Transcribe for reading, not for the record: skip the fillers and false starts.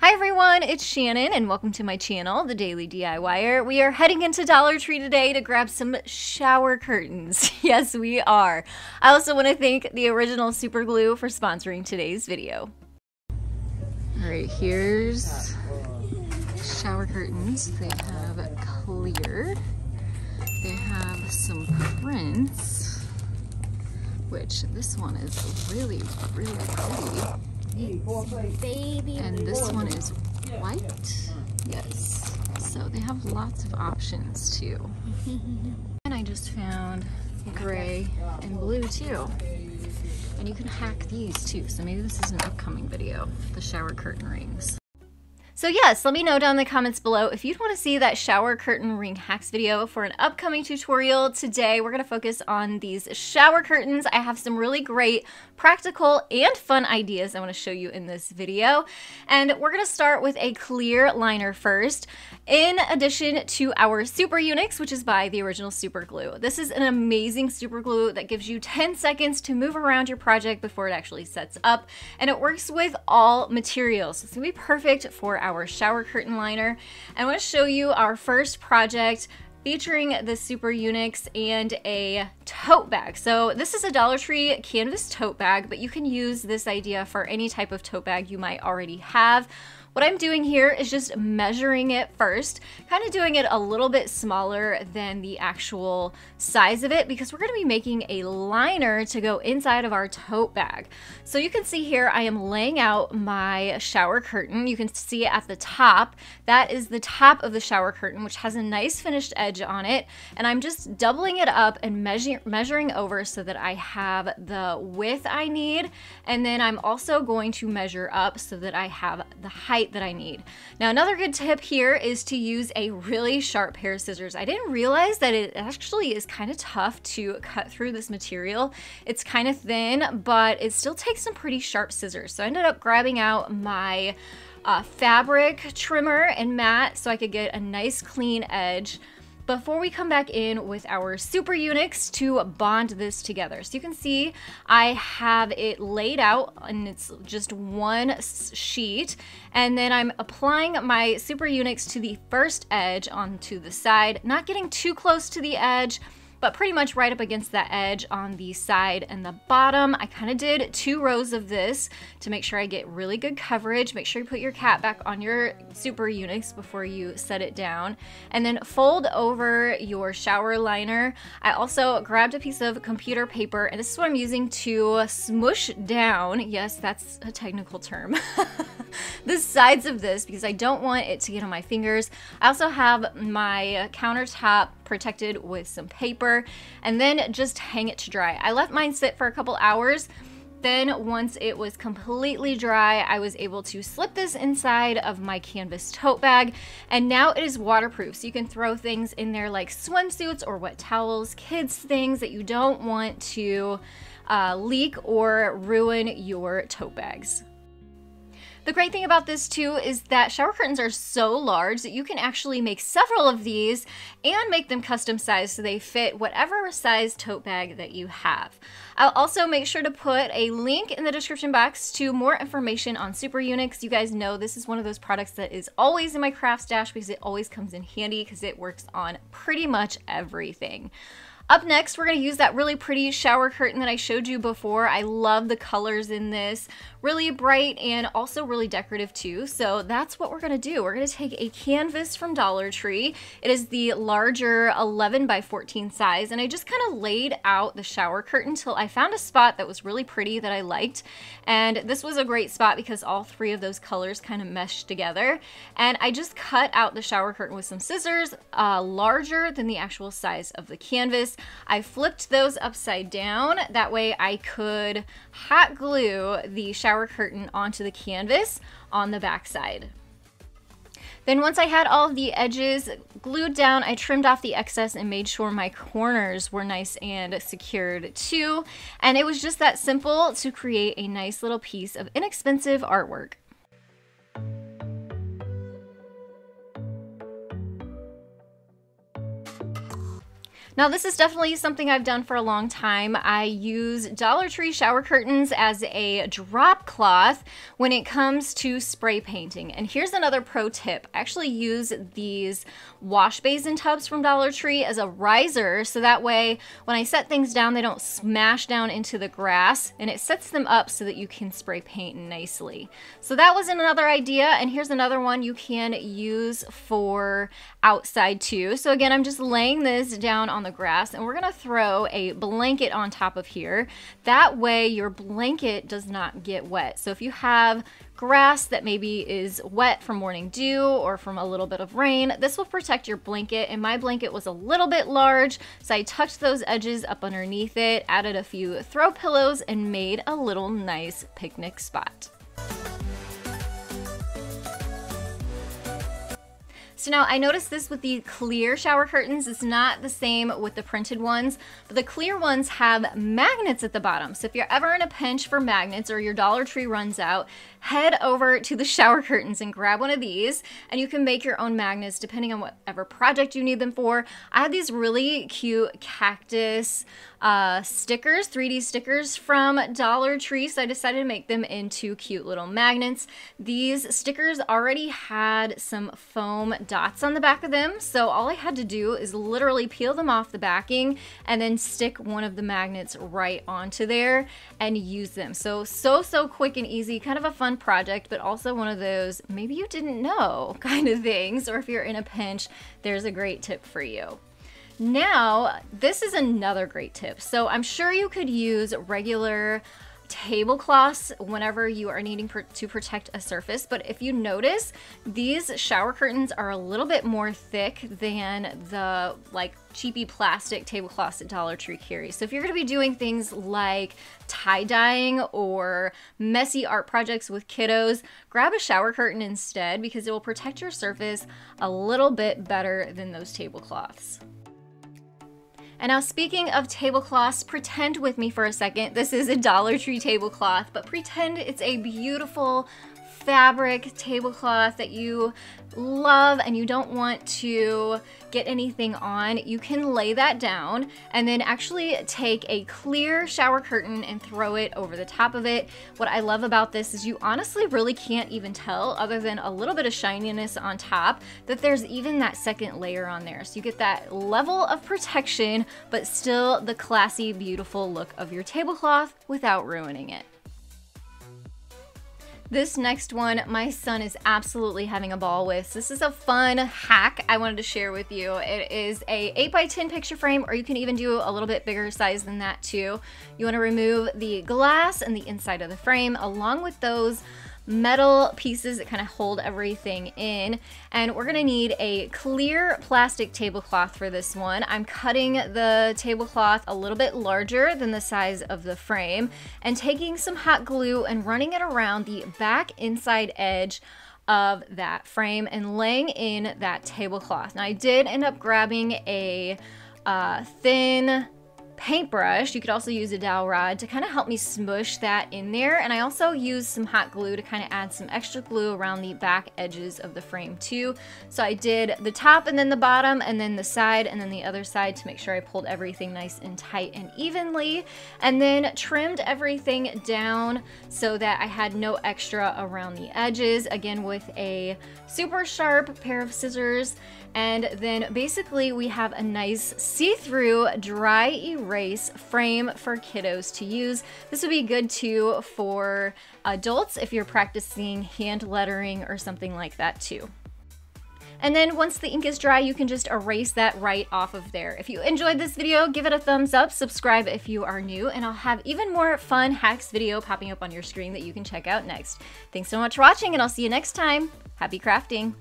Hi everyone, it's Shannon and welcome to my channel, The Daily DIYer. We are heading into Dollar Tree today to grab some shower curtains. Yes, we are. I also want to thank The Original Super Glue for sponsoring today's video. All right, here's shower curtains. They have clear. They have some prints, which this one is really, really pretty. And this one is white. Yes. So they have lots of options too. And I just found gray and blue too. And you can hack these too. So maybe this is an upcoming video, the shower curtain rings. So yes, let me know down in the comments below if you'd want to see that shower curtain ring hacks video for an upcoming tutorial. Today, we're going to focus on these shower curtains. I have some really great practical and fun ideas I want to show you in this video. And we're going to start with a clear liner first, in addition to our Super Unix, which is by The Original Super Glue. This is an amazing super glue that gives you 10 seconds to move around your project before it actually sets up. And it works with all materials. So it's going to be perfect for our shower curtain liner. I want to show you our first project featuring the Super Unix and a tote bag. So this is a Dollar Tree canvas tote bag, but you can use this idea for any type of tote bag you might already have. What I'm doing here is just measuring it first, kind of doing it a little bit smaller than the actual size of it because we're going to be making a liner to go inside of our tote bag. So you can see here I am laying out my shower curtain. You can see at the top, that is the top of the shower curtain, which has a nice finished edge on it. And I'm just doubling it up and measuring over so that I have the width I need. And then I'm also going to measure up so that I have the height that I need. Now, another good tip here is to use a really sharp pair of scissors. I didn't realize that it actually is kind of tough to cut through this material. It's kind of thin, but it still takes some pretty sharp scissors. So I ended up grabbing out my fabric trimmer and mat so I could get a nice clean edge before we come back in with our Super Unix to bond this together. So you can see I have it laid out and it's just one sheet. And then I'm applying my Super Unix to the first edge onto the side, not getting too close to the edge, but pretty much right up against that edge on the side and the bottom. I kind of did 2 rows of this to make sure I get really good coverage. Make sure you put your cap back on your Super Unix before you set it down. And then fold over your shower liner. I also grabbed a piece of computer paper, and this is what I'm using to smoosh down. Yes, that's a technical term. The sides of this because I don't want it to get on my fingers. I also have my countertop protected with some paper and then just hang it to dry. I let mine sit for a couple hours. Then once it was completely dry, I was able to slip this inside of my canvas tote bag, and now it is waterproof. So you can throw things in there like swimsuits or wet towels, kids things that you don't want to leak or ruin your tote bags. The great thing about this too is that shower curtains are so large that you can actually make several of these and make them custom sized so they fit whatever size tote bag that you have. I'll also make sure to put a link in the description box to more information on Super Unix. You guys know this is one of those products that is always in my craft stash because it always comes in handy because it works on pretty much everything. Up next, we're going to use that really pretty shower curtain that I showed you before. I love the colors in this. Really bright and also really decorative too. So that's what we're going to do. We're going to take a canvas from Dollar Tree. It is the larger 11 by 14 size. And I just kind of laid out the shower curtain till I found a spot that was really pretty that I liked. And this was a great spot because all 3 of those colors kind of meshed together. And I just cut out the shower curtain with some scissors, larger than the actual size of the canvas. I flipped those upside down. That way I could hot glue the shower curtain onto the canvas on the backside. Then once I had all the edges glued down, I trimmed off the excess and made sure my corners were nice and secured too. And it was just that simple to create a nice little piece of inexpensive artwork. Now this is definitely something I've done for a long time. I use Dollar Tree shower curtains as a drop cloth when it comes to spray painting. And here's another pro tip. I actually use these wash basin tubs from Dollar Tree as a riser, so that way when I set things down, they don't smash down into the grass, and it sets them up so that you can spray paint nicely. So that was another idea, and here's another one you can use for outside too. So again, I'm just laying this down on the grass, and we're gonna throw a blanket on top of here. That way your blanket does not get wet. So if you have grass that maybe is wet from morning dew or from a little bit of rain, this will protect your blanket. And my blanket was a little bit large, so I tucked those edges up underneath it, added a few throw pillows, and made a little nice picnic spot. So now I noticed this with the clear shower curtains. It's not the same with the printed ones, but the clear ones have magnets at the bottom. So if you're ever in a pinch for magnets or your Dollar Tree runs out, head over to the shower curtains and grab one of these, and you can make your own magnets depending on whatever project you need them for. I had these really cute cactus stickers, 3D stickers from Dollar Tree, so I decided to make them into cute little magnets. These stickers already had some foam dots on the back of them, so all I had to do is literally peel them off the backing and then stick one of the magnets right onto there and use them. So quick and easy, kind of a fun project, but also one of those maybe you didn't know kind of things, or if you're in a pinch, there's a great tip for you. Now, this is another great tip. So I'm sure you could use regular tablecloths whenever you are needing to protect a surface, but if you notice, these shower curtains are a little bit more thick than the like cheapy plastic tablecloths that Dollar Tree carries. So if you're going to be doing things like tie-dyeing or messy art projects with kiddos, grab a shower curtain instead, because it will protect your surface a little bit better than those tablecloths. And now, speaking of tablecloths, pretend with me for a second. This is a Dollar Tree tablecloth, but pretend it's a beautiful fabric tablecloth that you love and you don't want to get anything on. You can lay that down and then actually take a clear shower curtain and throw it over the top of it. What I love about this is you honestly really can't even tell, other than a little bit of shininess on top, that there's even that second layer on there. So you get that level of protection, but still the classy, beautiful look of your tablecloth without ruining it. This next one, my son is absolutely having a ball with. This is a fun hack I wanted to share with you. It is a 8x10 picture frame, or you can even do a little bit bigger size than that too. You want to remove the glass and the inside of the frame, along with those metal pieces that kind of hold everything in. And we're gonna need a clear plastic tablecloth for this one. I'm cutting the tablecloth a little bit larger than the size of the frame, and taking some hot glue and running it around the back inside edge of that frame and laying in that tablecloth. Now, I did end up grabbing a thin paintbrush. You could also use a dowel rod to kind of help me smush that in there, and I also used some hot glue to kind of add some extra glue around the back edges of the frame too. So I did the top and then the bottom and then the side and then the other side to make sure I pulled everything nice and tight and evenly, and then trimmed everything down so that I had no extra around the edges, again with a super sharp pair of scissors. And then basically we have a nice see-through dry erase frame for kiddos to use. This would be good too for adults if you're practicing hand lettering or something like that too. And then once the ink is dry, you can just erase that right off of there. If you enjoyed this video, give it a thumbs up, subscribe if you are new, and I'll have even more fun hacks video popping up on your screen that you can check out next. Thanks so much for watching, and I'll see you next time. Happy crafting!